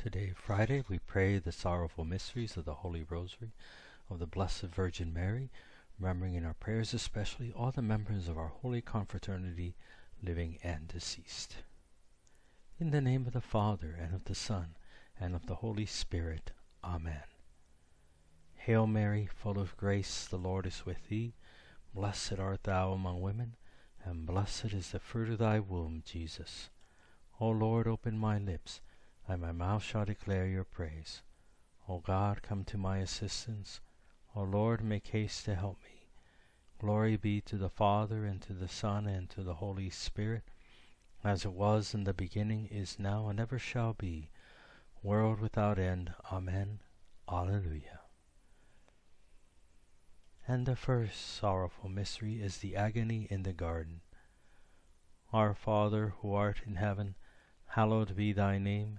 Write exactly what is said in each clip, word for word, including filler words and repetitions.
Today, Friday, we pray the Sorrowful Mysteries of the Holy Rosary of the Blessed Virgin Mary, remembering in our prayers especially all the members of our Holy Confraternity, living and deceased. In the name of the Father, and of the Son, and of the Holy Spirit. Amen. Hail Mary, full of grace, the Lord is with thee. Blessed art thou among women, and blessed is the fruit of thy womb, Jesus. O Lord, open my lips, and my mouth shall declare your praise. O God, come to my assistance. O Lord, make haste to help me. Glory be to the Father, and to the Son, and to the Holy Spirit, as it was in the beginning, is now, and ever shall be, world without end. Amen. Alleluia. And the first sorrowful mystery is the agony in the garden. Our Father, who art in heaven, hallowed be thy name.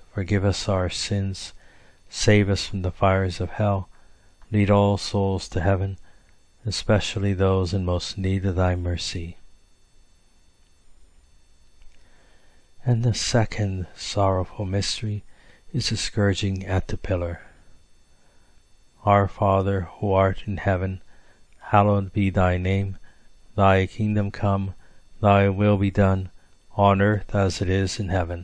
forgive us our sins, save us from the fires of hell, lead all souls to heaven, especially those in most need of thy mercy. And the second sorrowful mystery is the scourging at the pillar. Our Father, who art in heaven, hallowed be thy name. Thy kingdom come, thy will be done, on earth as it is in heaven.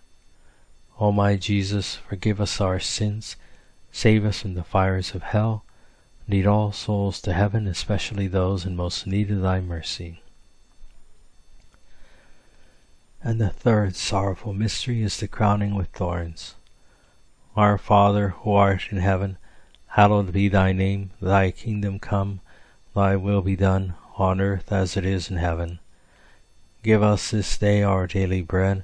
O my Jesus, forgive us our sins, save us from the fires of hell, lead all souls to heaven, especially those in most need of thy mercy. And the third sorrowful mystery is the crowning with thorns. Our Father, who art in heaven, hallowed be thy name, thy kingdom come, thy will be done, on earth as it is in heaven. Give us this day our daily bread,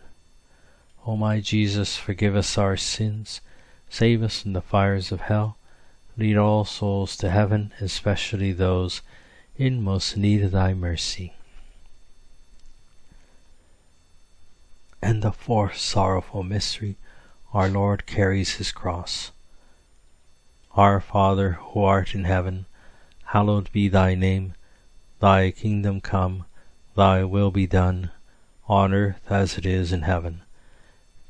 O my Jesus, forgive us our sins, save us from the fires of hell, lead all souls to heaven, especially those in most need of thy mercy. And the fourth sorrowful mystery, our Lord carries his cross. Our Father, who art in heaven, hallowed be thy name. Thy kingdom come, thy will be done, on earth as it is in heaven.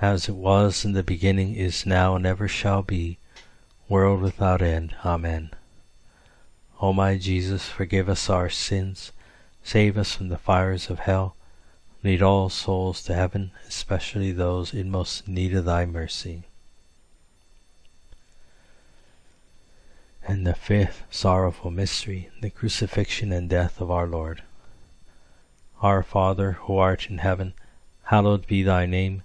as it was in the beginning, is now, and ever shall be, world without end. Amen. O my Jesus, forgive us our sins, save us from the fires of hell, lead all souls to heaven, especially those in most need of thy mercy. And the fifth sorrowful mystery, the crucifixion and death of our Lord. Our Father, who art in heaven, hallowed be thy name.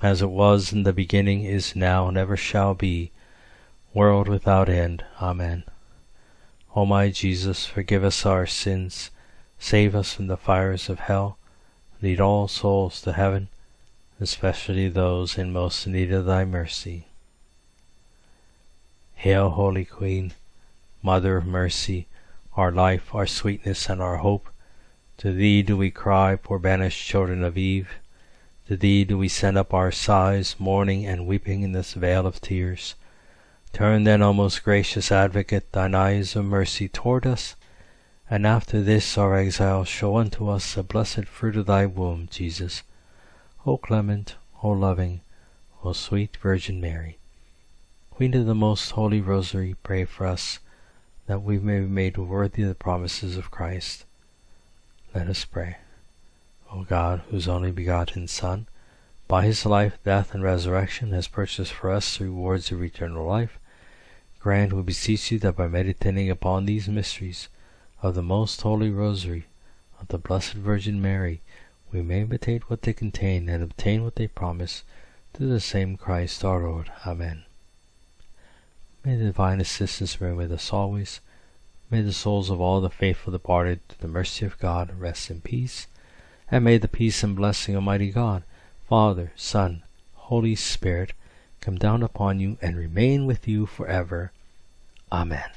as it was in the beginning, is now, and ever shall be, world without end. Amen. O my Jesus, forgive us our sins, save us from the fires of hell, lead all souls to heaven, especially those in most need of thy mercy. Hail, Holy Queen, Mother of Mercy, our life, our sweetness, and our hope. To thee do we cry, poor banished children of Eve. To thee do we send up our sighs, mourning and weeping in this vale of tears. Turn then, O most gracious Advocate, thine eyes of mercy toward us, and after this our exile show unto us the blessed fruit of thy womb, Jesus. O clement, O loving, O sweet Virgin Mary, Queen of the Most Holy Rosary, pray for us, that we may be made worthy of the promises of Christ. Let us pray. O God, whose only begotten Son, by his life, death, and resurrection, has purchased for us the rewards of eternal life, grant, we beseech you, that by meditating upon these mysteries of the Most Holy Rosary of the Blessed Virgin Mary, we may imitate what they contain and obtain what they promise, through the same Christ our Lord. Amen. May the divine assistance remain with us always. May the souls of all the faithful departed, to the mercy of God, rest in peace. And may the peace and blessing of Almighty God, Father, Son, Holy Spirit, come down upon you and remain with you forever. Amen.